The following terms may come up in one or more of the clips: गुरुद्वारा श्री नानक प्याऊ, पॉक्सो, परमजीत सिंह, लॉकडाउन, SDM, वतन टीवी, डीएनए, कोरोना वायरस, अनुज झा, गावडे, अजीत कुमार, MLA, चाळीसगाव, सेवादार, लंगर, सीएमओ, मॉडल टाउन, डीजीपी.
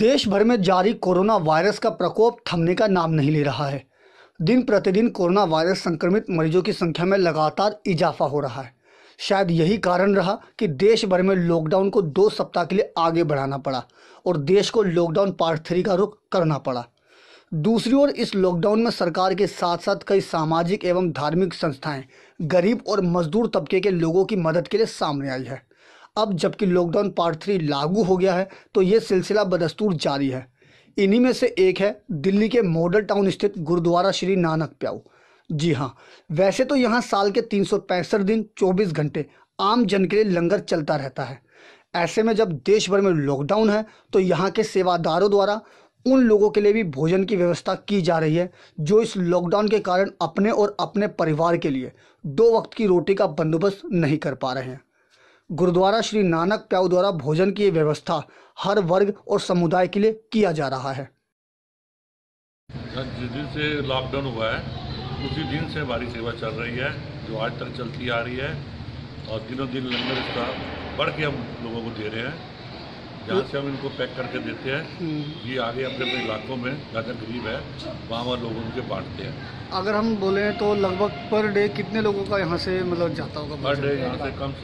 देश भर में जारी कोरोना वायरस का प्रकोप थमने का नाम नहीं ले रहा है। दिन प्रतिदिन कोरोना वायरस संक्रमित मरीजों की संख्या में लगातार इजाफा हो रहा है। शायद यही कारण रहा कि देश भर में लॉकडाउन को 2 सप्ताह के लिए आगे बढ़ाना पड़ा और देश को लॉकडाउन पार्ट 3 का रुख करना पड़ा। दूसरी ओर इस लॉकडाउन में सरकार के साथ साथ कई सामाजिक एवं धार्मिक संस्थाएं गरीब और मजदूर तबके के लोगों की मदद के लिए सामने आई है। अब जबकि लॉकडाउन पार्ट 3 लागू हो गया है तो ये सिलसिला बदस्तूर जारी है। इन्हीं में से एक है दिल्ली के मॉडल टाउन स्थित गुरुद्वारा श्री नानक प्याऊ। जी हाँ, वैसे तो यहाँ साल के 365 दिन 24 घंटे आम जन के लिए लंगर चलता रहता है। ऐसे में जब देश भर में लॉकडाउन है तो यहाँ के सेवादारों द्वारा उन लोगों के लिए भी भोजन की व्यवस्था की जा रही है जो इस लॉकडाउन के कारण अपने और अपने परिवार के लिए 2 वक्त की रोटी का बंदोबस्त नहीं कर पा रहे हैं। गुरुद्वारा श्री नानक प्याऊ द्वारा भोजन की व्यवस्था हर वर्ग और समुदाय के लिए किया जा रहा है। जिस दिन से लॉकडाउन हुआ है उसी दिन से हमारी सेवा चल रही है जो आज तक चलती आ रही है और दिनों दिन लंगर इसका बढ़ के हम लोगों को दे रहे हैं। जहाँ से हम इनको पैक करके देते हैं ये आगे अपने अपने इलाकों में ज़्यादा गरीब है वहाँ लोगों के बांटते हैं। अगर हम बोले तो लगभग पर डे कितने लोगों का यहाँ से मतलब जाता होगा? पर डे यहाँ से कम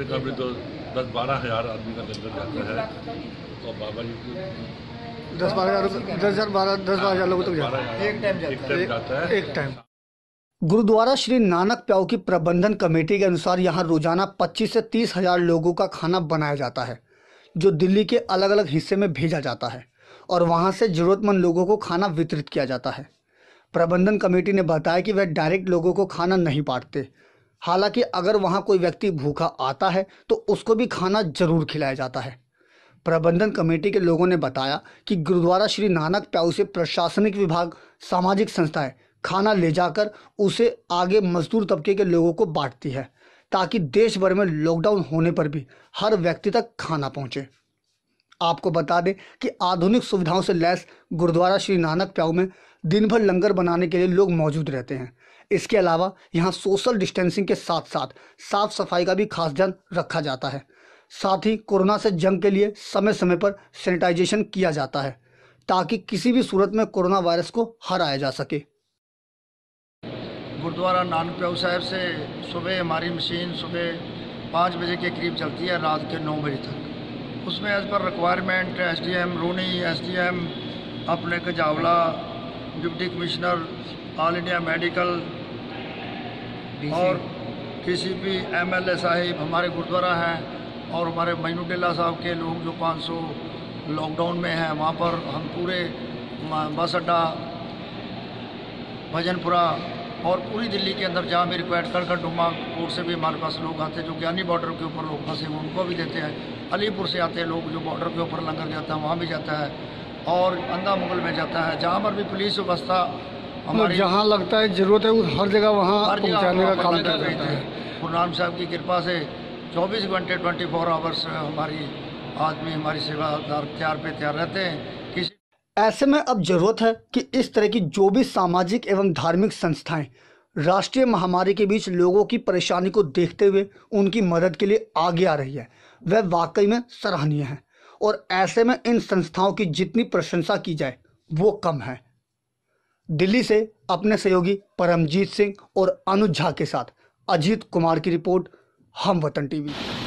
10-12 हज़ार आदमी का लंगर जाता है और बाबा जी को 10-12 हज़ार लोगों तक जाता है। एक टाइम गुरुद्वारा श्री नानक प्याऊ की प्रबंधन कमेटी के अनुसार यहाँ रोजाना 25 से 30 हज़ार लोगों का खाना बनाया जाता है जो दिल्ली के अलग अलग हिस्से में भेजा जाता है और वहाँ से ज़रूरतमंद लोगों को खाना वितरित किया जाता है। प्रबंधन कमेटी ने बताया कि वह डायरेक्ट लोगों को खाना नहीं बांटते, हालांकि अगर वहाँ कोई व्यक्ति भूखा आता है तो उसको भी खाना जरूर खिलाया जाता है। प्रबंधन कमेटी के लोगों ने बताया कि गुरुद्वारा श्री नानक प्याऊ से प्रशासनिक विभाग, सामाजिक संस्थाएँ खाना ले जाकर उसे आगे मजदूर तबके के लोगों को बांटती है ताकि देश भर में लॉकडाउन होने पर भी हर व्यक्ति तक खाना पहुंचे। आपको बता दें कि आधुनिक सुविधाओं से लैस गुरुद्वारा श्री नानक प्याऊ में दिन भर लंगर बनाने के लिए लोग मौजूद रहते हैं। इसके अलावा यहाँ सोशल डिस्टेंसिंग के साथ साथ साफ सफाई का भी खास ध्यान रखा जाता है। साथ ही कोरोना से जंग के लिए समय समय पर सैनिटाइजेशन किया जाता है ताकि किसी भी सूरत में कोरोना वायरस को हराया जा सके। गुरुद्वारा नानक प्याऊ साहब से सुबह हमारी मशीन सुबह 5 बजे के करीब चलती है रात के 9 बजे तक। उसमें as per requirement SDM Roni, SDM अपने कजावला, deputy commissioner all India medical और KCP MLA साहिब हमारे गुरुद्वारा हैं और हमारे मईनुद्दील्ला साहब के लोग जो 500 लॉकडाउन में हैं वहाँ पर हम पूरे बस अड्डा, भजनपुरा और पूरी दिल्ली के अंदर जहाँ भी रिक्वायर्ड करकटुमा कोर्ट से भी हमारे पास लोग आते हैं जो ज्ञानी बॉर्डर के ऊपर लोग फंसे हैं उनको भी देते हैं। अलीपुर से आते हैं लोग जो बॉर्डर के ऊपर लंगर जाता है वहाँ भी जाता है और अंधा मुगल में जाता है। जहाँ पर भी पुलिस व्यवस्था हमारे जहाँ लगता है ज़रूरत है उस हर जगह वहाँ पहुँचाने का काम करते हैं। गुरु नानक साहब की कृपा से 24 घंटे 24 आवर्स हमारी आदमी हमारी सेवादार तैयार रहते हैं। किसी ऐसे में अब जरूरत है कि इस तरह की जो भी सामाजिक एवं धार्मिक संस्थाएं राष्ट्रीय महामारी के बीच लोगों की परेशानी को देखते हुए उनकी मदद के लिए आगे आ रही है वह वाकई में सराहनीय है और ऐसे में इन संस्थाओं की जितनी प्रशंसा की जाए वो कम है। दिल्ली से अपने सहयोगी परमजीत सिंह और अनुज झा के साथ अजीत कुमार की रिपोर्ट, हम वतन टीवी।